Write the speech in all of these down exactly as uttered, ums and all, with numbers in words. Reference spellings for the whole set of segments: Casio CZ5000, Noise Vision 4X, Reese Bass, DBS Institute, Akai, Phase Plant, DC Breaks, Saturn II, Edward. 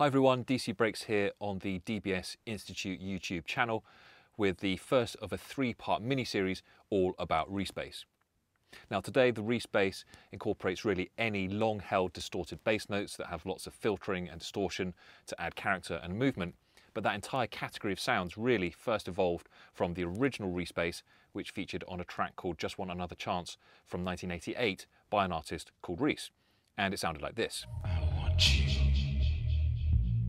Hi everyone, D C Breaks here on the D B S Institute YouTube channel with the first of a three-part mini-series all about Reese Bass. Now today the Reese Bass incorporates really any long-held distorted bass notes that have lots of filtering and distortion to add character and movement, but that entire category of sounds really first evolved from the original Reese Bass, which featured on a track called Just Want Another Chance from nineteen eighty-eight by an artist called Reese, and it sounded like this. I want you.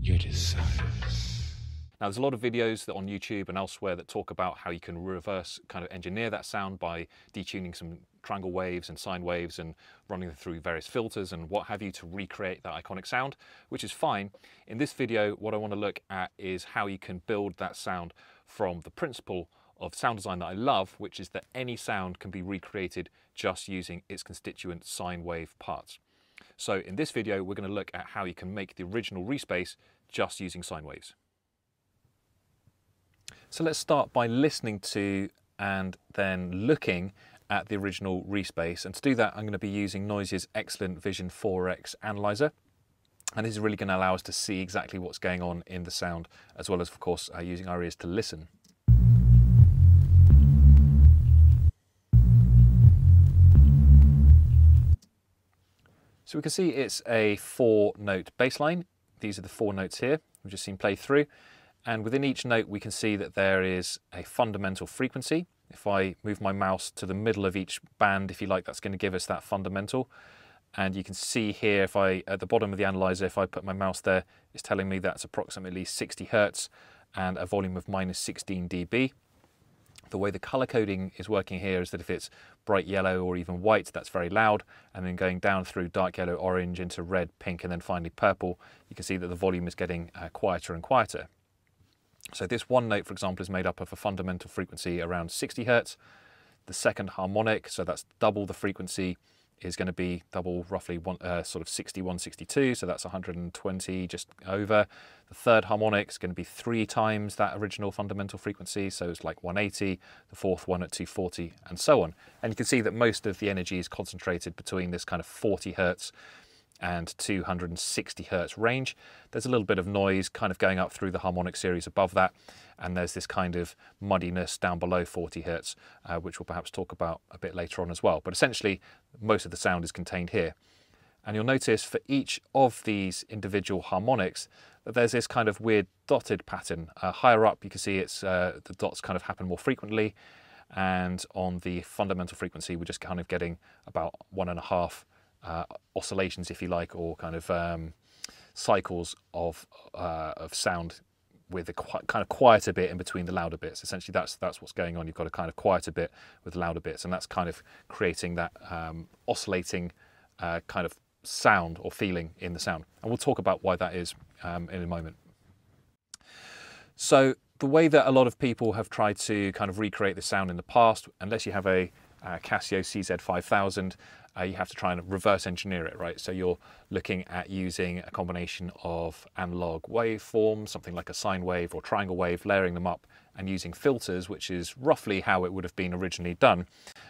You're just silence. Now there's a lot of videos that on YouTube and elsewhere that talk about how you can reverse kind of engineer that sound by detuning some triangle waves and sine waves and running them through various filters and what have you to recreate that iconic sound, which is fine. In this video, what I want to look at is how you can build that sound from the principle of sound design that I love, which is that any sound can be recreated just using its constituent sine wave parts. So in this video, we're going to look at how you can make the original Reese Bass just using sine waves. So let's start by listening to and then looking at the original Reese Bass. And to do that, I'm going to be using Noise's excellent Vision four X analyzer. And this is really going to allow us to see exactly what's going on in the sound, as well as, of course, uh, using our ears to listen. So we can see it's a four note bass line. These are the four notes here, we've just seen play through. And within each note, we can see that there is a fundamental frequency. If I move my mouse to the middle of each band, if you like, that's going to give us that fundamental. And you can see here, if I, at the bottom of the analyzer, if I put my mouse there, it's telling me that's approximately sixty hertz and a volume of minus sixteen dB. The way the color coding is working here is that if it's bright yellow or even white, that's very loud. And then going down through dark yellow, orange into red, pink, and then finally purple, you can see that the volume is getting uh, quieter and quieter. So this one note, for example, is made up of a fundamental frequency around sixty hertz. The second harmonic, so that's double the frequency, is going to be double roughly one, uh, sort of sixty-one, sixty-two, so that's one hundred twenty just over. The third harmonic is going to be three times that original fundamental frequency, so it's like one eighty, the fourth one at two forty, and so on. And you can see that most of the energy is concentrated between this kind of forty hertz and two hundred sixty hertz range. There's a little bit of noise kind of going up through the harmonic series above that, and there's this kind of muddiness down below forty hertz, uh, which we'll perhaps talk about a bit later on as well. But essentially, most of the sound is contained here. And you'll notice for each of these individual harmonics that there's this kind of weird dotted pattern. Uh, higher up, you can see it's uh, the dots kind of happen more frequently, and on the fundamental frequency, we're just kind of getting about one and a half Uh, oscillations, if you like, or kind of um, cycles of uh, of sound with a qu kind of quieter bit in between the louder bits. Essentially, that's that's what's going on. You've got a kind of quieter bit with louder bits, and that's kind of creating that um, oscillating uh, kind of sound or feeling in the sound. And we'll talk about why that is um, in a moment. So the way that a lot of people have tried to kind of recreate the sound in the past, unless you have a Uh, Casio C Z five thousand, uh, you have to try and reverse engineer it, right? So you're looking at using a combination of analog waveforms, something like a sine wave or triangle wave, layering them up and using filters, which is roughly how it would have been originally done.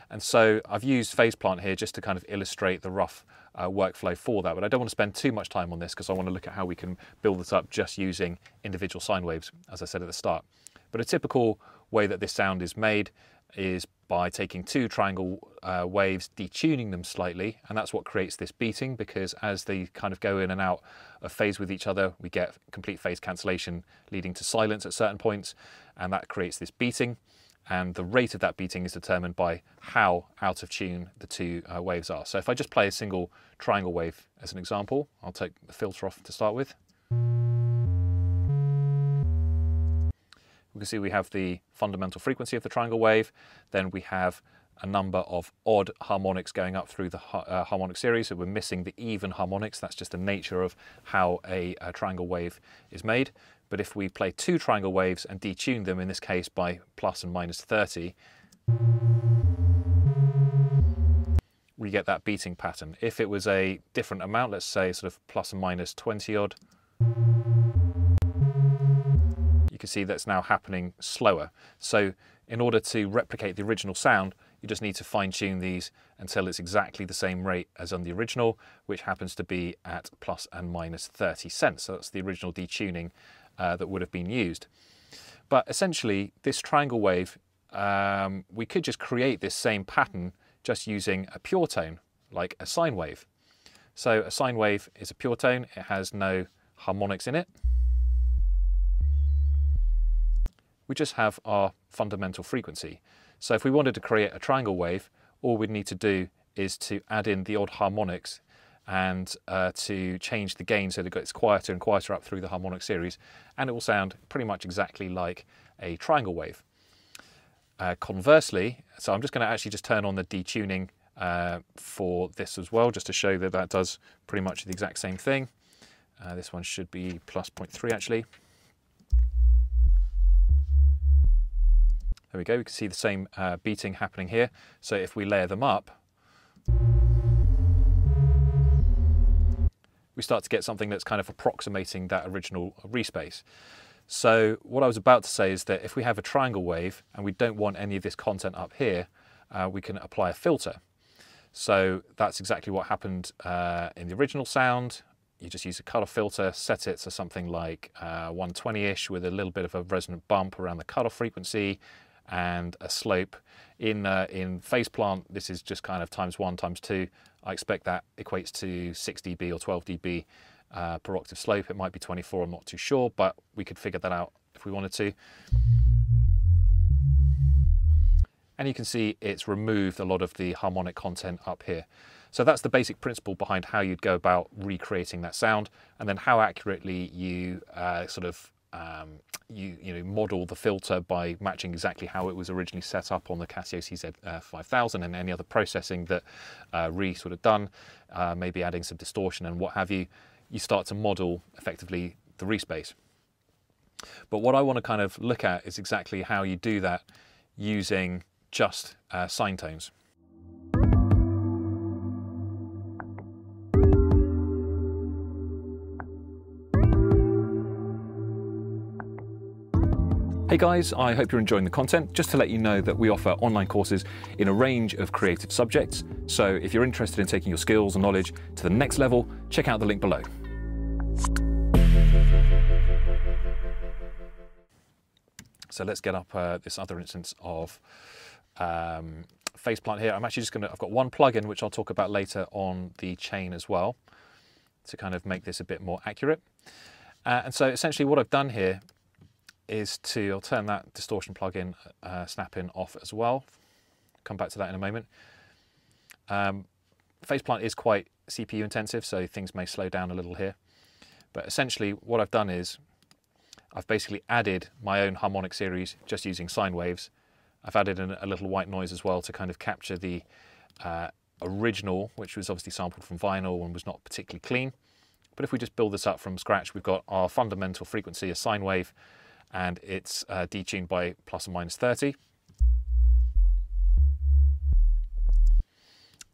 And so I've used Phase Plant here just to kind of illustrate the rough uh, workflow for that, but I don't want to spend too much time on this because I want to look at how we can build this up just using individual sine waves, as I said at the start. But a typical way that this sound is made is by taking two triangle uh, waves, detuning them slightly, and that's what creates this beating, because as they kind of go in and out of phase with each other, we get complete phase cancellation leading to silence at certain points, and that creates this beating. And the rate of that beating is determined by how out of tune the two uh, waves are. So if I just play a single triangle wave as an example, I'll take the filter off to start with. We can see we have the fundamental frequency of the triangle wave, then we have a number of odd harmonics going up through the ha uh, harmonic series, so we're missing the even harmonics. That's just the nature of how a, a triangle wave is made. But if we play two triangle waves and detune them, in this case by plus and minus thirty, we get that beating pattern. If it was a different amount, let's say sort of plus and minus twenty odd, you can see that's now happening slower. So in order to replicate the original sound, You just need to fine tune these until it's exactly the same rate as on the original, which happens to be at plus and minus thirty cents. So that's the original detuning uh, that would have been used. But essentially this triangle wave, um, we could just create this same pattern just using a pure tone, like a sine wave. So a sine wave is a pure tone. It has no harmonics in it. We just have our fundamental frequency. So if we wanted to create a triangle wave, all we'd need to do is to add in the odd harmonics and uh, to change the gain so that it gets quieter and quieter up through the harmonic series, and it will sound pretty much exactly like a triangle wave. Uh, conversely, so I'm just going to actually just turn on the detuning uh, for this as well, just to show that that does pretty much the exact same thing. Uh, this one should be plus zero point three actually. There we go, we can see the same uh, beating happening here. So if we layer them up, we start to get something that's kind of approximating that original Reese Bass. So what I was about to say is that if we have a triangle wave and we don't want any of this content up here, uh, we can apply a filter. So that's exactly what happened uh, in the original sound. You just use a colour filter, set it to something like uh, one twenty-ish with a little bit of a resonant bump around the cutoff frequency and a slope. In, uh, in Phase Plant, this is just kind of times one, times two. I expect that equates to six D B or twelve D B uh, per octave slope. It might be twenty-four, I'm not too sure, but we could figure that out if we wanted to. And you can see it's removed a lot of the harmonic content up here. So that's the basic principle behind how you'd go about recreating that sound, and then how accurately you uh, sort of um, you, you know, model the filter by matching exactly how it was originally set up on the Casio C Z five thousand and any other processing that uh, Reese would have done, uh, maybe adding some distortion and what have you. You start to model effectively the Reese Bass. But what I want to kind of look at is exactly how you do that using just uh, sine tones. Hey guys, I hope you're enjoying the content. Just to let you know that we offer online courses in a range of creative subjects. So if you're interested in taking your skills and knowledge to the next level, check out the link below. So let's get up uh, this other instance of um, Phase Plant here. I'm actually just gonna, I've got one plugin which I'll talk about later on the chain as well to kind of make this a bit more accurate. Uh, and so essentially what I've done here is to, I'll turn that distortion plugin uh, snap-in off as well. Come back to that in a moment. Um, Phase Plant is quite C P U intensive, so things may slow down a little here. But essentially what I've done is I've basically added my own harmonic series just using sine waves. I've added an, a little white noise as well to kind of capture the uh, original, which was obviously sampled from vinyl and was not particularly clean. But if we just build this up from scratch, we've got our fundamental frequency, a sine wave, and it's uh, detuned by plus or minus thirty.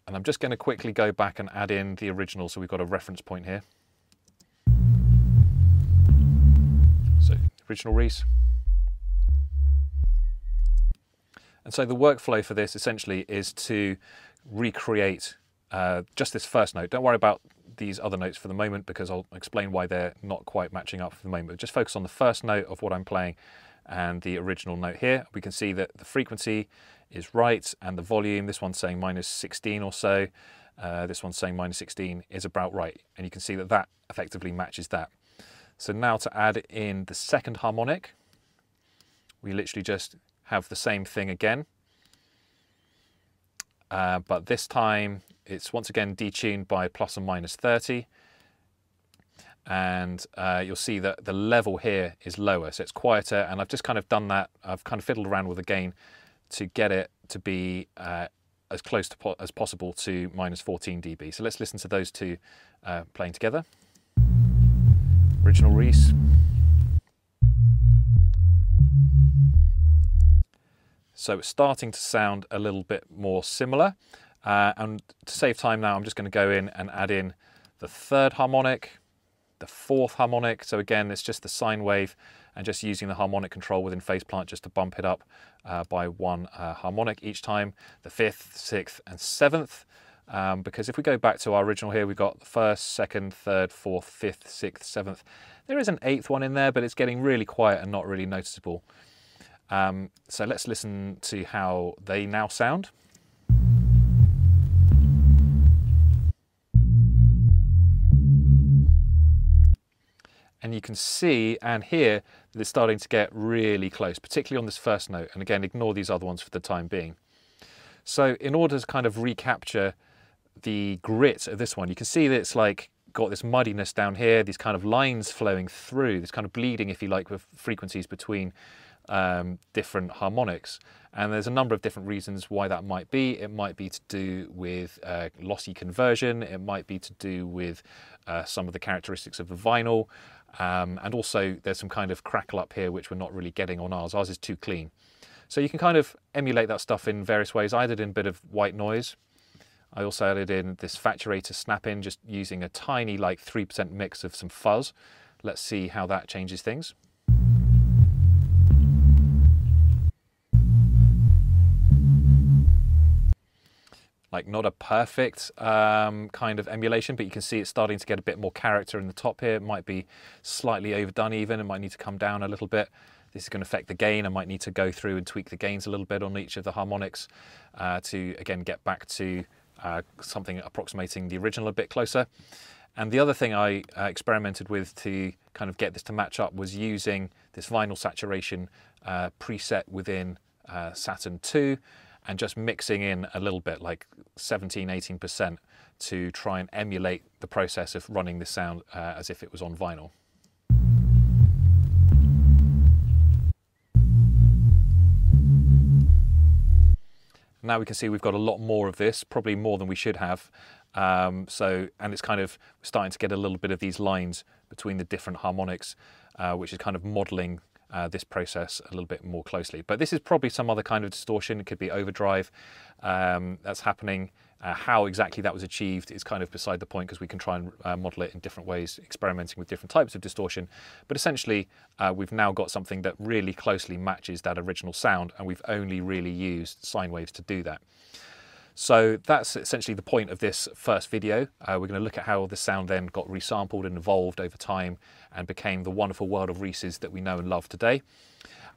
And I'm just going to quickly go back and add in the original, so we've got a reference point here. So, original Reese. And so the workflow for this essentially is to recreate uh, just this first note. Don't worry about these other notes for the moment, because I'll explain why they're not quite matching up for the moment. But just focus on the first note of what I'm playing and the original note here. We can see that the frequency is right and the volume, this one's saying minus sixteen or so, uh, this one's saying minus sixteen, is about right. And you can see that that effectively matches that. So now to add in the second harmonic, we literally just have the same thing again. Uh, but this time it's once again detuned by plus or minus thirty, and uh, you'll see that the level here is lower, so it's quieter, and I've just kind of done that. I've kind of fiddled around with the gain to get it to be uh, as close to po as possible to minus fourteen D B. So let's listen to those two uh, playing together. Original Reese. So it's starting to sound a little bit more similar. Uh, and to save time now, I'm just going to go in and add in the third harmonic, the fourth harmonic. So again, it's just the sine wave and just using the harmonic control within Phase Plant just to bump it up uh, by one uh, harmonic each time, the fifth, sixth, and seventh. Um, because if we go back to our original here, we've got the first, second, third, fourth, fifth, sixth, seventh. There is an eighth one in there, but it's getting really quiet and not really noticeable. Um, so let's listen to how they now sound. And you can see and hear that it's starting to get really close, particularly on this first note. And again, ignore these other ones for the time being. So in order to kind of recapture the grit of this one, you can see that it's like got this muddiness down here, these kind of lines flowing through, this kind of bleeding, if you like, with frequencies between um, different harmonics. And there's a number of different reasons why that might be. It might be to do with uh, lossy conversion. It might be to do with uh, some of the characteristics of the vinyl. Um, and also there's some kind of crackle up here which we're not really getting on ours. Ours is too clean. So you can kind of emulate that stuff in various ways. I added in a bit of white noise. I also added in this Faturator snap in just using a tiny like three percent mix of some fuzz. Let's see how that changes things. Like not a perfect um, kind of emulation, but you can see it's starting to get a bit more character in the top here. It might be slightly overdone even. It might need to come down a little bit. This is going to affect the gain. I might need to go through and tweak the gains a little bit on each of the harmonics uh, to, again, get back to uh, something approximating the original a bit closer. And the other thing I uh, experimented with to kind of get this to match up was using this vinyl saturation uh, preset within uh, Saturn two. And just mixing in a little bit, like seventeen, eighteen percent, to try and emulate the process of running this sound uh, as if it was on vinyl. Now we can see we've got a lot more of this, probably more than we should have. Um, so, and it's kind of starting to get a little bit of these lines between the different harmonics, uh, which is kind of modeling Uh, this process a little bit more closely. But this is probably some other kind of distortion. It could be overdrive um, that's happening. Uh, how exactly that was achieved is kind of beside the point, because we can try and uh, model it in different ways, experimenting with different types of distortion. But essentially, uh, we've now got something that really closely matches that original sound, and we've only really used sine waves to do that. So that's essentially the point of this first video. Uh, we're going to look at how this sound then got resampled and evolved over time and became the wonderful world of Reese's that we know and love today.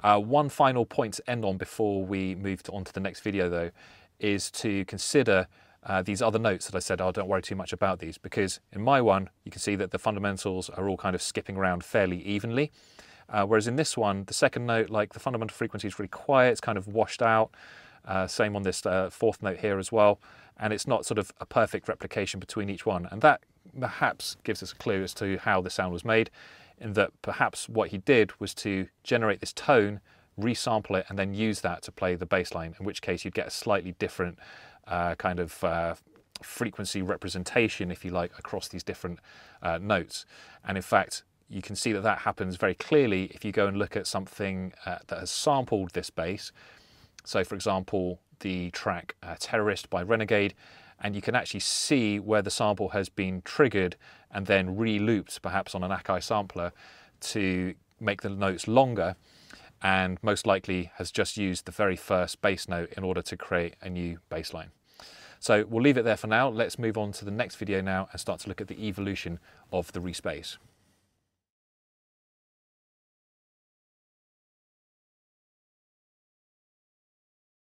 Uh, one final point to end on before we move to, on to the next video though, is to consider uh, these other notes that I said, oh, don't worry too much about these, because in my one, you can see that the fundamentals are all kind of skipping around fairly evenly. Uh, whereas in this one, the second note, like the fundamental frequency is really quiet, it's kind of washed out. Uh, same on this uh, fourth note here as well, and it's not sort of a perfect replication between each one, and that perhaps gives us a clue as to how the sound was made, in that perhaps what he did was to generate this tone, resample it, and then use that to play the bass line, in which case you'd get a slightly different uh, kind of uh, frequency representation, if you like, across these different uh, notes. And in fact, you can see that that happens very clearly if you go and look at something uh, that has sampled this bass. So for example, the track uh, Terrorist by Renegade, and you can actually see where the sample has been triggered and then re-looped, perhaps on an Akai sampler, to make the notes longer, and most likely has just used the very first bass note in order to create a new bass line. So we'll leave it there for now. Let's move on to the next video now and start to look at the evolution of the Reese Bass.